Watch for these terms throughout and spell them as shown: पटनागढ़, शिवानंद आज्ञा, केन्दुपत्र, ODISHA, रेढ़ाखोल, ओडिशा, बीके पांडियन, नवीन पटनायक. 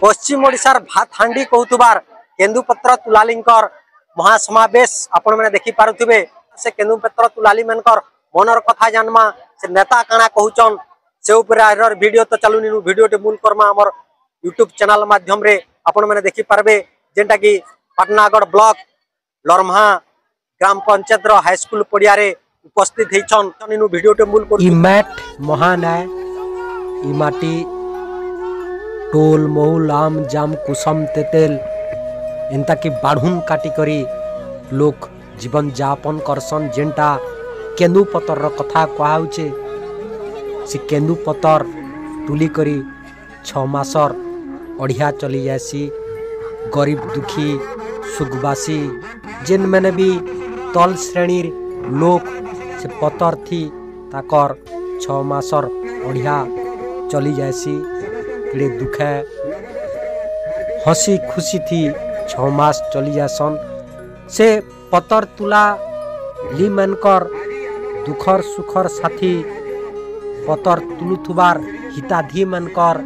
पश्चिम ओडिशा भात हांडी कहूबार केन्दुपत्र तुलालींकर महासमावेश आपण मैंने देखि पारुथिबे से केन्दुपत्र तुलाली मानकर मनर कथा जानमा से नेता काना कहउचन से ऊपर आर वीडियो तो चालुनिनु वीडियो टे मूल करमा हमर YouTube चैनल माध्यम रे आपण मैंने देखि पारबे जेंटा कि पटनागढ़ ब्लॉक लरम्हा ग्राम पंचायत रो हाई स्कूल पडिया रे उपस्थित हेछन निनु वीडियो टे मूल कर इमेट महानाय इमाटी टोल महुल आम जाम कुसम तेतेल एंता कि बाढ़ून काटी करी लोक जीवन यापन करसन जेंटा केन्दुपतर कथा कहुचे से केन्दुपतर तुली करी छ मासर अढ़िया चली जासी गरीब दुखी सुखवासी जेन मैंने भी तल श्रेणी लोक से पतर थी ताकर छ मासर अढ़िया चली जासी किड़े दुख है हसी खुशी थी छ मास चली जासन से पतर तुला ली मानकर दुखर सुखर साथी पतर तुलुथुबार हिताधी मानकर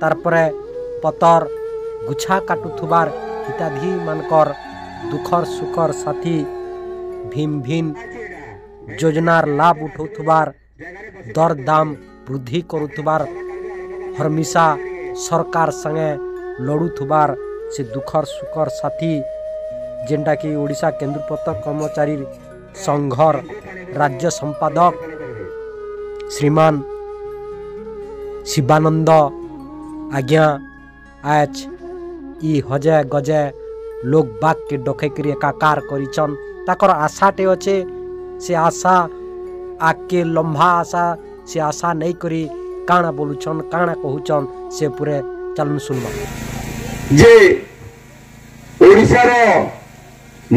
तारपरे पतर गुछा काटुथुबार हिताधी मानकर दुखर सुखर साथी भिन्न भिन्न योजनार लाभ उठाउथुबार दर दाम वृद्धि करुथुबार हरमिशा सरकार संगे लड़ुथुबार से दुखर सुखर साथी जेनटा कि ओडिशा केन्द्रपतर कर्मचारी संघर राज्य संपादक श्रीमान शिवानंद आज्ञा आज ई हजे गजे लोक बाग के डखे कर एकाकार करिछन ताकर आशाटे अच्छे से आशा आग के लंबा आशा से आशा नहीं करी काना बोलुछन काना कहुछन से पूरे चलन सुनबा जे ओडिशा रो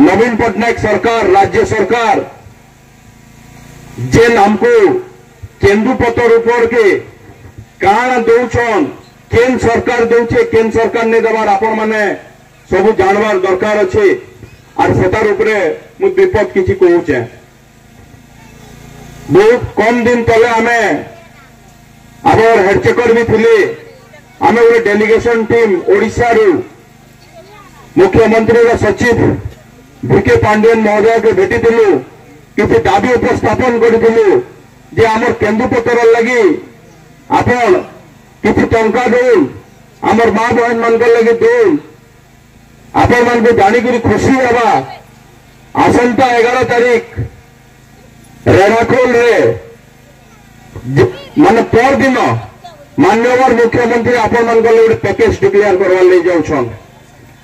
नवीन पटनायक सरकार राज्य सरकार जेन हमको केन्दुपतर ऊपर के काना दौन केन्द्र सरकार दौचे केन्द्र सरकार ने देवार आपण मैंने सबू जानवार दरकार अच्छे और सेतार उपरे मु विपद किसी कहूचे बहुत कम दिन तले आमे आमर हेडचेकर भी थी आम गोटे डेलीगेशन टीम ओडिशा रु मुख्यमंत्री सचिव बीके पांडियन महोदय के भेटी किसी दाबी उपस्थापन करूँ जे आमर केन्दुपतर लगी आपण किसी टंका दून आमर माँ बहन मान लगी दून आपण मानक जाणिकी खुशी हवा आसंता 11 तारीख रेणाखोल मान पर दिन मान्यवर मुख्यमंत्री आपण मान गोटे पैकेज डिक्लेयर करवा ले जाऊन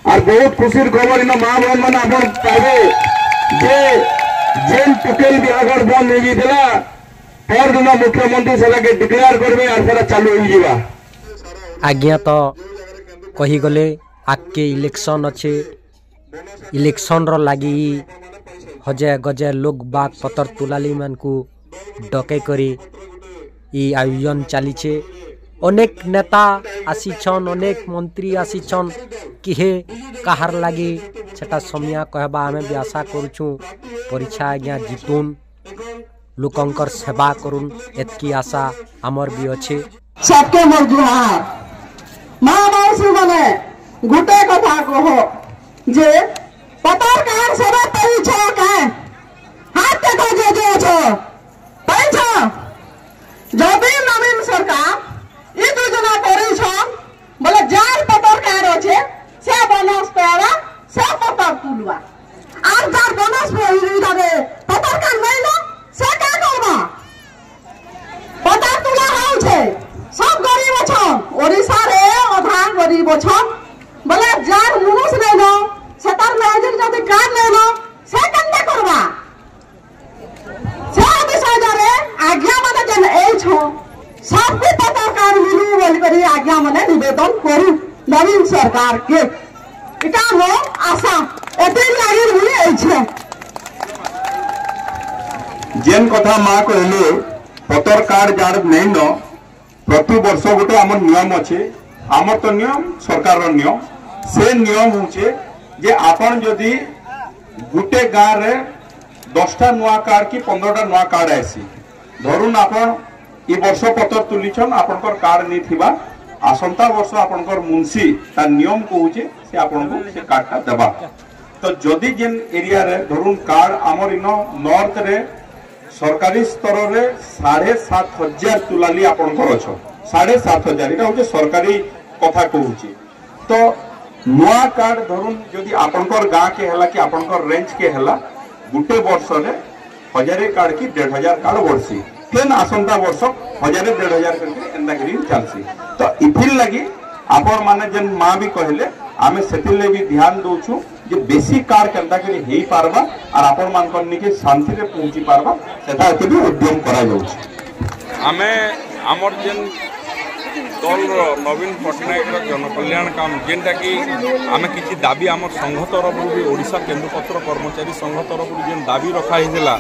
और बहुत खुशी खबर इन माँ बहन मान पाए जे जेन टुकेल बिहार बंद हो जाता पर दिन मुख्यमंत्री से डिक्लेयर करेंगे और सारा चालू हो आज्ञा तो कही गले आगे इलेक्शन अच्छे इलेक्शन लगी हजे गजे लोक बाग पतर तुलाली मान को डके करी ई आयोजन चलीचे अनेक नेता आसीछन अनेक मंत्री आसीछन किहे कहार लगी सेटा समिया कहबा आमे भी आशा करूँ परीक्षा आज्ञा जीतुन लोकंकर सेवा करुन एतकी आशा आमर भी अच्छे सबके मोर जुहार माँ मौसी माने गुटे कथा कहो जे पतार कार सेवा पई छ का हाथ देखो जे जे छ पई छ जबे नवीन सरकार ई योजना करै छ बोले जार पतार कार छे से बनस पेरा से पतार तुलवा आर जार बनस होई थारे पतार कार नै न से का करबा पतार तुला हाउ छे सब गरीब छ ओडिसा रे अधा गरीब छ बोले जार मुनुस नै न सेतार नजर जदि कार लेनो से कन्ने करबा से विषय रे आज्ञा माने जन ए छो सब के पता कार मिलु बोल करी आज्ञा माने निवेदन करू नवीन सरकार के इटा हो आशा एते लागिर बोली ए छे जेन कथा मां कहले पतर कार जाड़ नै न प्रति वर्ष गोटे हमर नियम अछि हमर तो नियम सरकार रो नियम से नियम होछे जे आपण जदि गुटे गाँव रे 10टा नुआ कार्ड कि 15टा नुआ कार्ड आसी धरून आपण ये वर्ष पत्र तुलिछन आपनकर कार्ड नहीं थिबा आसंता वर्ष आपनकर मुंसी ता नियम कहूचे से आपनको से कार्डटा देबा। तो जदि जेन एरिया रे धरुन कार्ड आमर इन नॉर्थ रे सरकारी स्तर रे 7,500 तुलाली आपनकर अछो 7,500 एटा होचे सरकारी कथा कहूचे। तो नुआ कार्ड धरुन जदि आपनकर गां के हला कि आपनकर रेंज के हला गुटे वर्ष रे 1000 कार्ड की 1500 कार्ड वर्षी फिर आसंता वर्ष 1000-1500 करके एंदा करी चलसी। तो इथिल लगी आपन माने जन मां भी कहले आमे सेथिल ले भी ध्यान दोछु जे बेसी कार केंदा करी हेई पारबा और आपन मान कोन निके शांति रे पहुंची पारबा सेटा अति भी उद्यम करा जाउछ। आमे हमर जन दल रो नवीन पटनायक रो जनकल्याण काम जेंटा कि आमे किछि दाबी हमर संघ तरफ भी ओडिसा केंद्रपत्र कर्मचारी संघ तरफ जेन दाबी रखा हिजला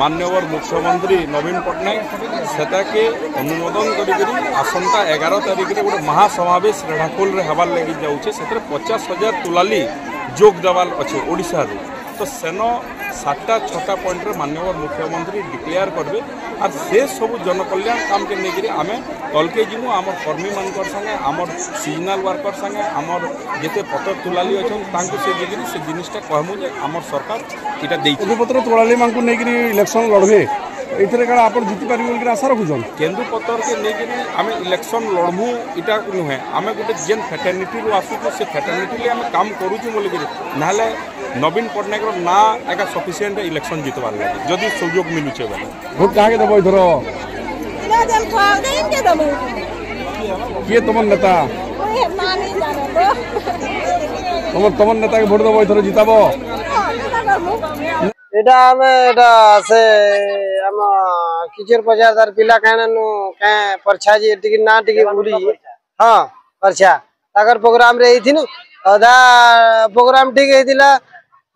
मान्यवर मुख्यमंत्री नवीन पटनायक सेटा के अनुमोदन करी आसंता 11 तारीख रे गोटे महासमावेश रेढ़ाखोल रे हवार लगी जाउछे सेतरे 50,000 तुलाली जोग देवाल अच्छे ओडिशा रे। तो सेनो 7टा 6टा पॉइंट रे मान्यवर मुख्यमंत्री डिक्लेयर करबे और से सब जनकल्याण काम के लेकर आम तलके जीवू आम कर्मी मान संगे आम सीजनाल वर्कर संगे आमर जिते पत्र तुलाली अच्छा से जिनटा कहमु आम सरकार यहाँ पत्र तुलाली मानकरी इलेक्शन लड़बे ये क्या आप जितिपर आशा रखुन केंदुपतर के लेकिन आम इलेक्शन लड़बू इटा नुहे आम गोटे जेन फैटर्निटी रू आसू से फैटर्निटी आम काम करूँ बोल ना नवीन पटनायक ना एक सफिसीयंट इलेक्शन जितवार लगे जदि सुजोग मिलूचे बोले भोट क्या देव इधर किए तुम नेता तुम नेता के भोट देव इधर जिताब से किचर पचार पिला कहू कहीं परछा जी टिकट ना टिकट बुरी हाँ परछा ताकर प्रोग्राम रे थी अदा प्रोग्राम ठीक है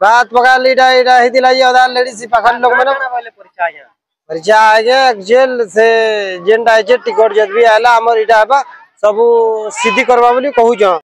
भात पका लीडा इडा हेतिला ये अदा लेडीज पाखन लोग माने परिचय आ गया जेल से जेंडा जे टिकट जब भी आला हमर इडा बा सब सिद्धि करबा बोली कहू।